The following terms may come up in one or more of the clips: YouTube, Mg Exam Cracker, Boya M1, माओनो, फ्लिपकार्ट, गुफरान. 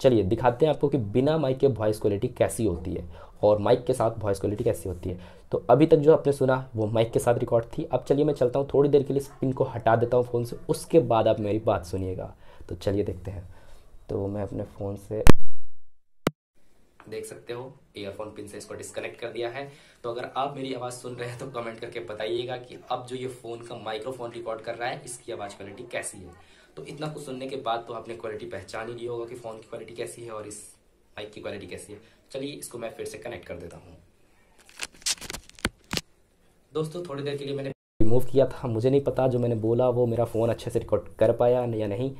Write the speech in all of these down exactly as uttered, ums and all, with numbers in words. चलिए दिखाते हैं आपको कि बिना माइक के वॉइस क्वालिटी कैसी होती है और माइक के साथ वॉइस क्वालिटी कैसी होती है। तो अभी तक जो आपने सुना वो माइक के साथ रिकॉर्ड थी। अब चलिए मैं चलता हूँ, थोड़ी देर के लिए इस पिन को हटा देता हूँ फ़ोन से, उसके बाद आप मेरी बात सुनिएगा। तो चलिए देखते हैं। तो मैं अपने फ़ोन से देख सकते हो ईयरफोन पिन से इसको डिस्कनेक्ट कर दिया है। तो अगर आप मेरी आवाज़ सुन रहे हैं तो कमेंट करके बताइएगा कि अब जो ये फ़ोन का माइक्रोफोन रिकॉर्ड कर रहा है इसकी आवाज़ क्वालिटी कैसी है। तो इतना कुछ सुनने के बाद तो आपने क्वालिटी पहचान ही लिया होगा कि फ़ोन की क्वालिटी कैसी है और इस माइक की क्वालिटी कैसी है। चलिए इसको मैं फिर से कनेक्ट कर देता हूँ। दोस्तों थोड़ी देर के लिए मैंने रिमूव किया था, मुझे नहीं पता जो मैंने बोला वो मेरा फ़ोन अच्छे से रिकॉर्ड कर पाया या नहीं।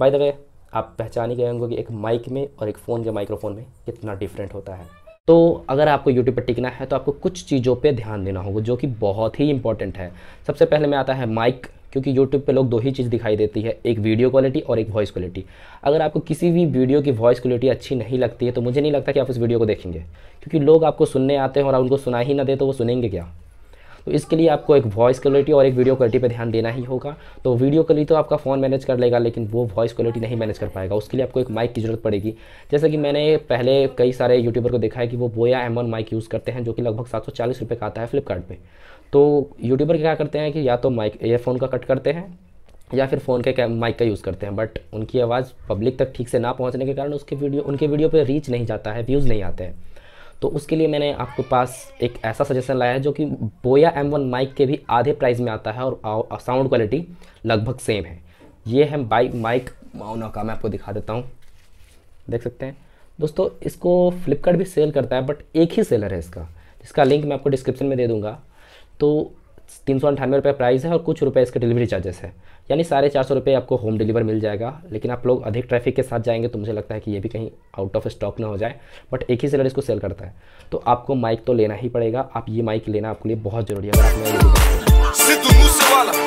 बाय द वे आप पहचान ही गए होंगे कि एक माइक में और एक फ़ोन के माइक्रोफोन में कितना डिफरेंट होता है। तो अगर आपको यूट्यूब पर टिकना है तो आपको कुछ चीज़ों पर ध्यान देना होगा जो कि बहुत ही इंपॉर्टेंट है। सबसे पहले में आता है माइक, क्योंकि यूट्यूब पे लोग दो ही चीज़ दिखाई देती है, एक वीडियो क्वालिटी और एक वॉइस क्वालिटी। अगर आपको किसी भी वीडियो की वॉइस क्वालिटी अच्छी नहीं लगती है तो मुझे नहीं लगता कि आप इस वीडियो को देखेंगे, क्योंकि लोग आपको सुनने आते हैं और उनको सुना ही ना दे तो वो सुनेंगे क्या। तो इसके लिए आपको एक वॉइस क्वालिटी और एक वीडियो क्वालिटी पर ध्यान देना ही होगा। तो वीडियो क्वालिटी तो आपका फ़ोन मैनेज कर लेगा लेकिन वो वॉइस क्वालिटी नहीं मैनेज कर पाएगा। उसके लिए आपको एक माइक की ज़रूरत पड़ेगी। जैसे कि मैंने पहले कई सारे यूट्यूबर को देखा है कि वो बोया एम वन माइक यूज़ करते हैं जो कि लगभग सात सौ चालीस रुपये का आता है फ्लिपकार्ट पे। तो यूट्यूबर क्या करते हैं कि या तो माइक एयरफोन का कट करते हैं या फिर फ़ोन के माइक का यूज़ करते हैं, बट उनकी आवाज़ पब्लिक तक ठीक से ना पहुँचने के कारण उसके वीडियो उनके वीडियो पर रीच नहीं जाता है, व्यूज़ नहीं आते हैं। तो उसके लिए मैंने आपके पास एक ऐसा सजेशन लाया है जो कि बोया एम वन माइक के भी आधे प्राइस में आता है और साउंड क्वालिटी लगभग सेम है। ये है बाई माइक माओनो का, मैं आपको दिखा देता हूँ, देख सकते हैं दोस्तों। इसको फ्लिपकार्ट भी सेल करता है बट एक ही सेलर है इसका, जिसका लिंक मैं आपको डिस्क्रिप्शन में दे दूँगा। तो तीन सौ अंठानवे रुपये प्राइस है और कुछ रुपए इसके डिलीवरी चार्जेस है, यानी साढ़े चार सौ रुपये आपको होम डिलीवर मिल जाएगा। लेकिन आप लोग अधिक ट्रैफिक के साथ जाएंगे तो मुझे लगता है कि ये भी कहीं आउट ऑफ स्टॉक ना हो जाए, बट एक ही सेलर इसको सेल करता है। तो आपको माइक तो लेना ही पड़ेगा। आप ये माइक लेना आपके लिए बहुत ज़रूरी है।